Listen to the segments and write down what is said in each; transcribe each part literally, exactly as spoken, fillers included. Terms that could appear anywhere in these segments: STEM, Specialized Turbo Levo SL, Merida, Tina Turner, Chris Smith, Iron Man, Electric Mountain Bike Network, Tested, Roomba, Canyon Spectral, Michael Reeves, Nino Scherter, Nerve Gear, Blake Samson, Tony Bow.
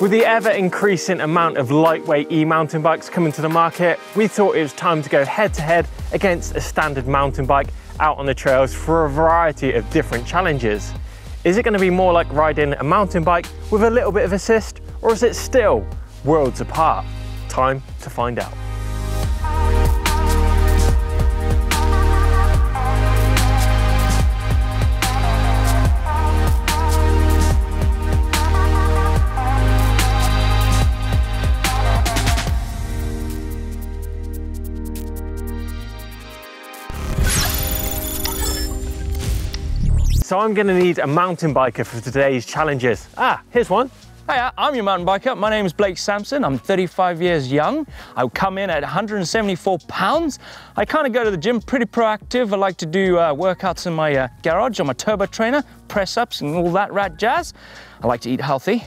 With the ever-increasing amount of lightweight e-mountain bikes coming to the market, we thought it was time to go head-to-head against a standard mountain bike out on the trails for a variety of different challenges. Is it going to be more like riding a mountain bike with a little bit of assist, or is it still worlds apart? Time to find out. So I'm gonna need a mountain biker for today's challenges. Ah, here's one. Hi, I'm your mountain biker. My name is Blake Samson. I'm thirty-five years young. I come in at one hundred seventy-four pounds. I kind of go to the gym pretty proactive. I like to do uh, workouts in my uh, garage on my turbo trainer, press-ups and all that rat jazz. I like to eat healthy,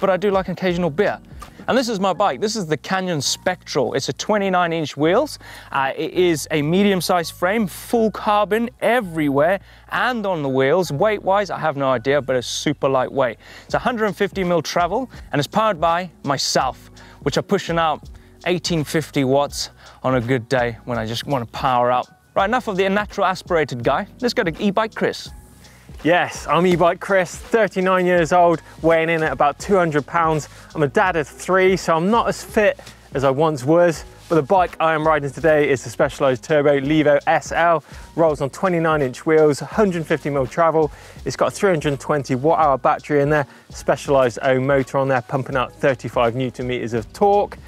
but I do like an occasional beer. And this is my bike. This is the Canyon Spectral. It's a twenty-nine inch wheels. Uh, it is a medium-sized frame, full carbon everywhere and on the wheels. Weight-wise, I have no idea, but it's super lightweight. It's one hundred fifty mil travel and it's powered by myself, which are pushing out eighteen fifty watts on a good day when I just want to power up. Right, enough of the natural aspirated guy. Let's go to e-bike Chris. Yes, I'm e-bike Chris, thirty-nine years old, weighing in at about two hundred pounds. I'm a dad of three, so I'm not as fit as I once was, but the bike I am riding today is the Specialized Turbo Levo S L. Rolls on twenty-nine inch wheels, one hundred fifty mil travel. It's got a three hundred twenty watt hour battery in there, Specialized own motor on there, pumping out thirty-five newton meters of torque.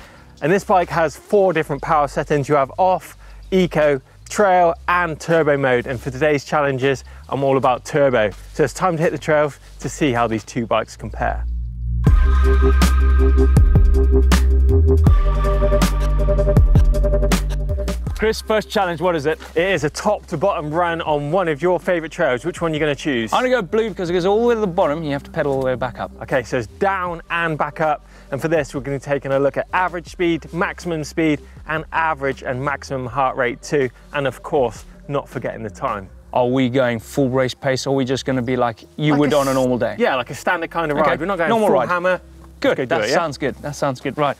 And this bike has four different power settings. You have off, eco, trail and turbo mode, and for today's challenges I'm all about turbo, so it's time to hit the trails to see how these two bikes compare. Chris, first challenge, what is it? It is a top to bottom run on one of your favourite trails. Which one are you going to choose? I'm going to go blue because it goes all the way to the bottom and you have to pedal all the way back up. Okay, so it's down and back up. And for this, we're going to be taking a look at average speed, maximum speed, and average and maximum heart rate too. And of course, not forgetting the time. Are we going full race pace or are we just going to be like you like would a, on a normal day? Yeah, like a standard kind of okay. ride. We're not going normal full ride. hammer. Good, go that it, sounds yeah? good. That sounds good. Right,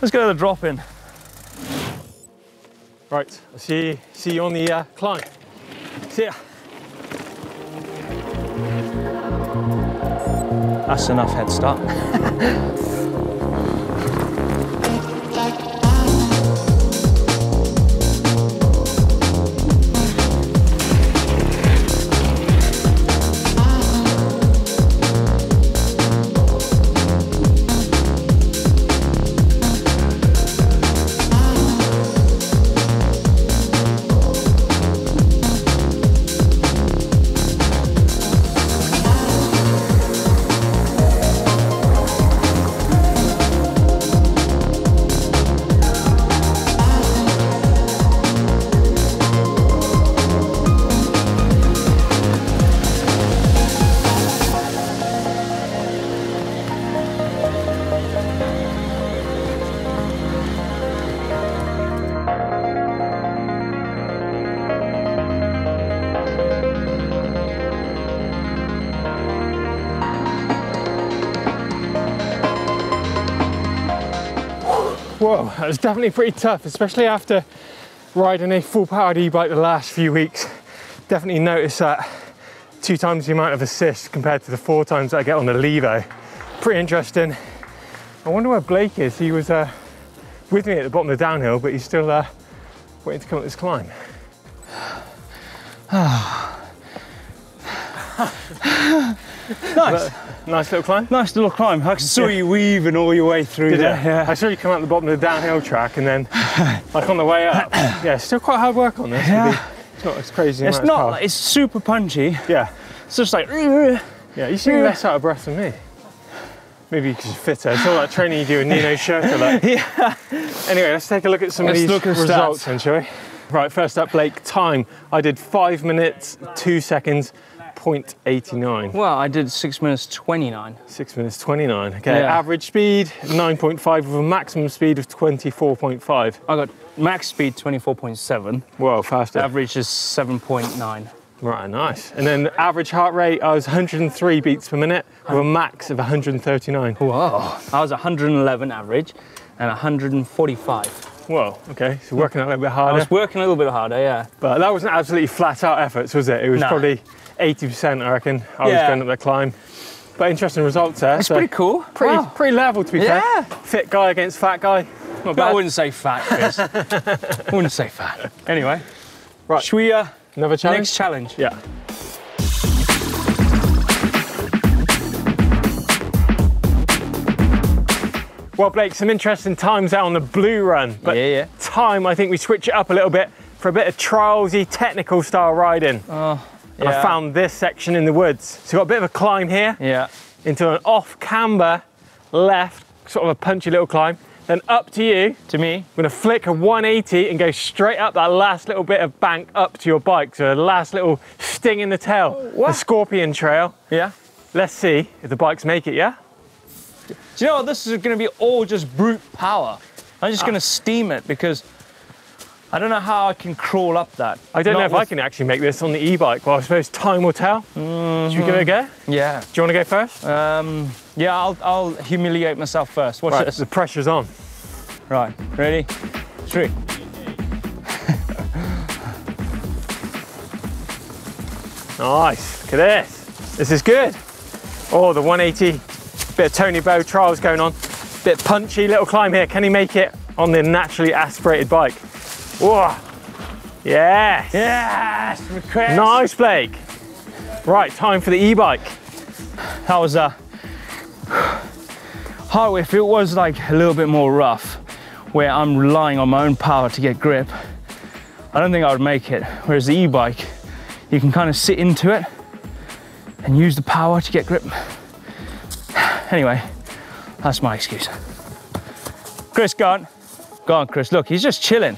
let's go to the drop in. Right, I'll see, see you on the uh, climb. See ya. That's enough head start. Whoa, that was definitely pretty tough, especially after riding a full-powered e-bike the last few weeks. Definitely noticed that two times the amount of assist compared to the four times that I get on the Levo. Pretty interesting. I wonder where Blake is. He was uh, with me at the bottom of the downhill, but he's still uh, waiting to come up this climb. Nice. But, nice little climb. Nice little climb. I saw yeah. you weaving all your way through Did there. It? Yeah. I saw you come out the bottom of the downhill track and then like on the way up. Yeah, it's still quite hard work on this. Yeah. Be, it's not as crazy. It's not, like, it's super punchy. Yeah. It's just like. Yeah, you seem less out of breath than me. Maybe you can fit her. It's all that training you do in Nino Scherter. Like. Yeah. Anyway, let's take a look at some let's of these look at results then, shall we? Right, first up, Blake, time. I did five minutes, two seconds. zero point eight nine. Well, I did six minutes twenty-nine. six minutes twenty-nine, okay. Yeah. Average speed, nine point five with a maximum speed of twenty-four point five. I got max speed twenty-four point seven. Whoa, faster. Average is seven point nine. Right, nice. And then the average heart rate, I was one hundred and three beats per minute with a max of one hundred and thirty-nine. Wow. I was one hundred and eleven average and one hundred and forty-five. Whoa, okay, so working a little bit harder. I was working a little bit harder, yeah. But that wasn't absolutely flat-out efforts, was it? It was nah. probably eighty percent, I reckon. I yeah. was going up the climb. But interesting results there. It's so pretty cool. Pretty, wow. pretty level, to be yeah. fair. Fit guy against fat guy. Not bad. I wouldn't say fat, Chris. I wouldn't say fat. Anyway, right. Should we, uh, another challenge? Next challenge. Yeah. Well, Blake, some interesting times out on the blue run, but yeah, yeah. time, I think we switch it up a little bit for a bit of trialsy, technical style riding. Oh, yeah. And I found this section in the woods. So we've got a bit of a climb here, yeah. into an off-camber left, sort of a punchy little climb, then up to you. To me. I'm gonna flick a one eighty and go straight up that last little bit of bank up to your bike, so the last little sting in the tail, what? The scorpion trail. Yeah. Let's see if the bikes make it, yeah? Do you know what? This is going to be all just brute power. I'm just ah. going to steam it because I don't know how I can crawl up that. I don't Not know if with... I can actually make this on the e-bike. Well, I suppose time will tell. Mm-hmm. Should we give it a go? Yeah. Do you want to go first? Um, yeah, I'll, I'll humiliate myself first. Watch right. this. The pressure's on. Right. Ready? Three. Nice. Look at this. This is good. Oh, the one eighty. Bit of Tony Bow trials going on. Bit punchy little climb here. Can he make it on the naturally aspirated bike? Whoa. Yes. Yes. Chris. Nice, Blake. Right, time for the e-bike. That was a hard. If it was like a little bit more rough, where I'm relying on my own power to get grip, I don't think I would make it. Whereas the e-bike, you can kind of sit into it and use the power to get grip. Anyway, that's my excuse. Chris, go on. Go on, Chris. Look, he's just chilling.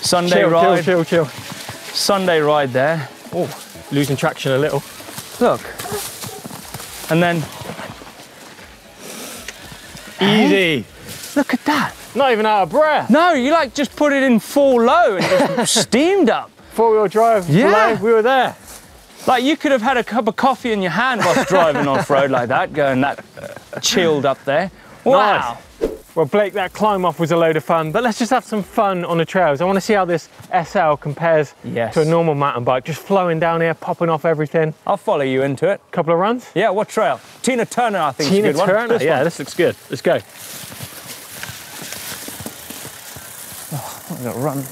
Sunday chill, ride. Chill, chill, chill. Sunday ride there. Oh, losing traction a little. Look. And then... Easy. Hey, look at that. Not even out of breath. No, you like just put it in full low and just steamed up. Four-wheel drive. Yeah. Low, we were there. Like, you could have had a cup of coffee in your hand whilst driving off-road like that, going that chilled up there. Wow. Nice. Well, Blake, that climb off was a load of fun, but let's just have some fun on the trails. I want to see how this S L compares yes. to a normal mountain bike, just flowing down here, popping off everything. I'll follow you into it. Couple of runs? Yeah, what trail? Tina Turner, I think, Tina is a good Turner. One. This yeah, one. This looks good. Let's go. Oh, I'm going to run.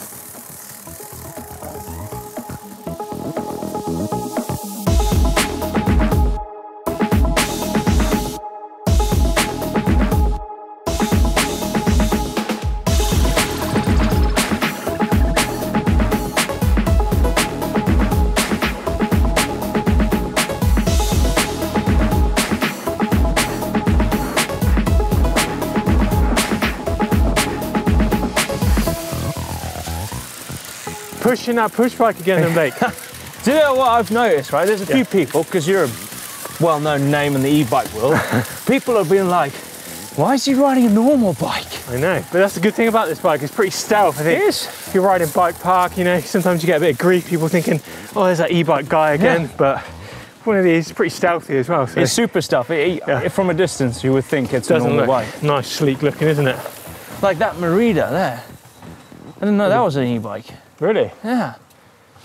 Pushing that push bike again then, Blake. Do you know what I've noticed, right? There's a yeah. few people, because you're a well-known name in the e-bike world, people have been like, why is he riding a normal bike? I know, but that's the good thing about this bike. It's pretty stealth, I think. It is. If you're riding bike park, you know, sometimes you get a bit of grief, people thinking, oh, there's that e-bike guy again, yeah. but one of these is pretty stealthy as well. So. It's super stealthy. It, yeah. From a distance, you would think it's Doesn't a normal bike. Nice, sleek looking, isn't it? Like that Merida there. I didn't know that was an e-bike. Really? Yeah.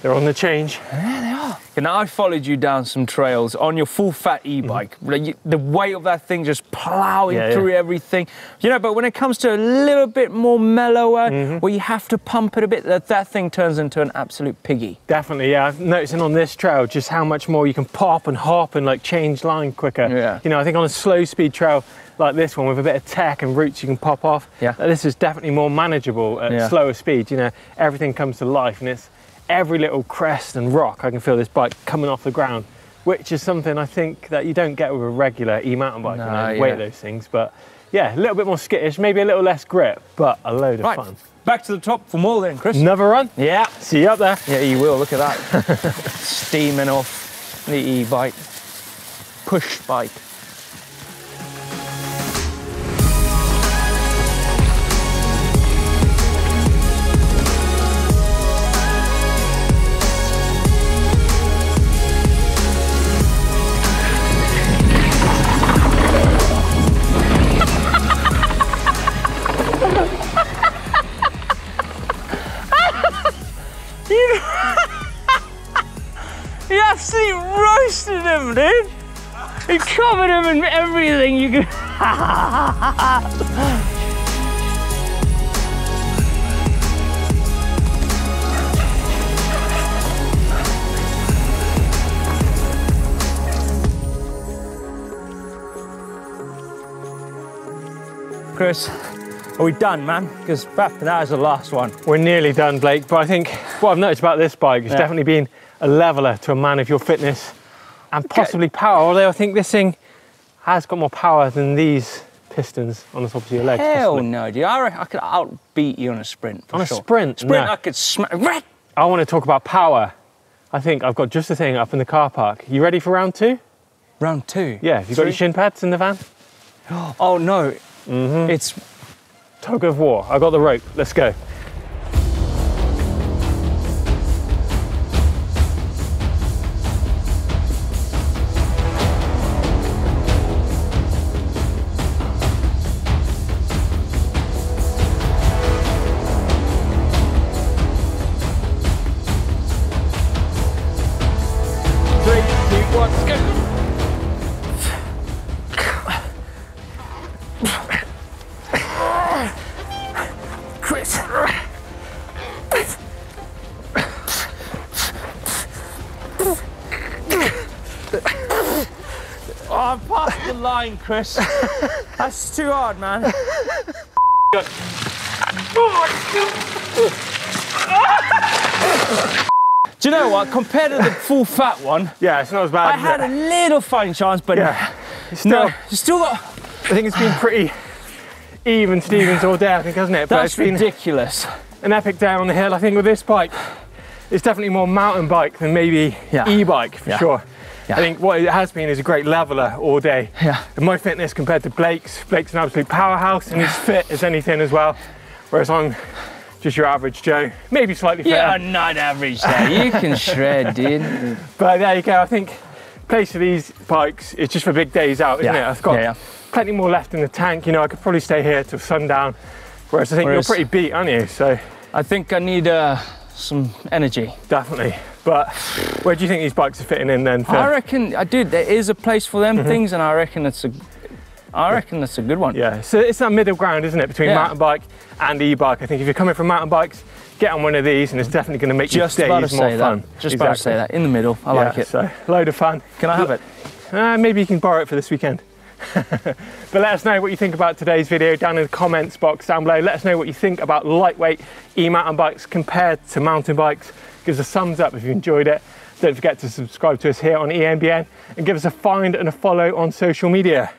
They're on the change. Yeah, they are. And I followed you down some trails on your full fat e-bike. Mm-hmm. The weight of that thing just plowing yeah, through yeah. everything. You know, but when it comes to a little bit more mellower, mm-hmm. where you have to pump it a bit, that, that thing turns into an absolute piggy. Definitely, yeah. I'm noticing on this trail just how much more you can pop and hop and like change line quicker. Yeah. You know, I think on a slow speed trail, like this one with a bit of tech and roots you can pop off. Yeah. This is definitely more manageable at yeah. slower speed. You know, everything comes to life and it's every little crest and rock I can feel this bike coming off the ground, which is something I think that you don't get with a regular e-mountain bike. No, you know, yeah. weight those things, but yeah, a little bit more skittish, maybe a little less grip, but a load of right. fun. Back to the top for more then, Chris. Another run? Yeah. See you up there. Yeah, you will. Look at that. Steaming off the e-bike. Push bike. He absolutely roasted him, dude. He covered him in everything you could. Chris, are we done, man? Because that was the last one. We're nearly done, Blake, but I think what I've noticed about this bike is yeah. definitely been a leveler to a man of your fitness and possibly power, although I think this thing has got more power than these pistons on the top of your legs. Hell possibly. No, dude. I, I could outbeat you on a sprint. For on sure. a sprint? Sprint, no. I could smack. I want to talk about power. I think I've got just the thing up in the car park. You ready for round two? Round two? Yeah. Have you Three? got your shin pads in the van? Oh, no. Mm-hmm. It's tug of war. I got the rope. Let's go. Chris, that's too hard, man. Do you know what? Compared to the full fat one, yeah, it's not as bad. I had it? a little fighting chance, but yeah, it's still, no, it's still got. I think it's been pretty even Stevens all day, I think, hasn't it? But that's it's ridiculous. Been an epic day on the hill. I think with this bike, it's definitely more mountain bike than maybe yeah. e-bike for yeah. sure. Yeah. I think what it has been is a great leveller all day. Yeah. And my fitness compared to Blake's, Blake's an absolute powerhouse and he's fit as anything as well. Whereas I'm just your average Joe, maybe slightly fitter. You're not average there, you can shred, dude. But there you go, I think place for these bikes is just for big days out, isn't yeah. it? I've got yeah, yeah. plenty more left in the tank, you know, I could probably stay here till sundown. Whereas I think Whereas, you're pretty beat, aren't you? So I think I need uh, some energy. Definitely. But where do you think these bikes are fitting in then? For... I reckon, I do. There is a place for them mm-hmm. things, and I reckon it's a, I reckon that's a good one. Yeah. So it's that middle ground, isn't it, between yeah. mountain bike and e-bike? I think if you're coming from mountain bikes, get on one of these, and it's definitely going to make your days more fun. Just about to say that. Just about to say that. In the middle, I yeah, like it. So load of fun. Can I have it? Uh, maybe you can borrow it for this weekend. But let us know what you think about today's video down in the comments box down below. Let us know what you think about lightweight e-mountain bikes compared to mountain bikes. Give us a thumbs up if you enjoyed it. Don't forget to subscribe to us here on E M B N and give us a find and a follow on social media.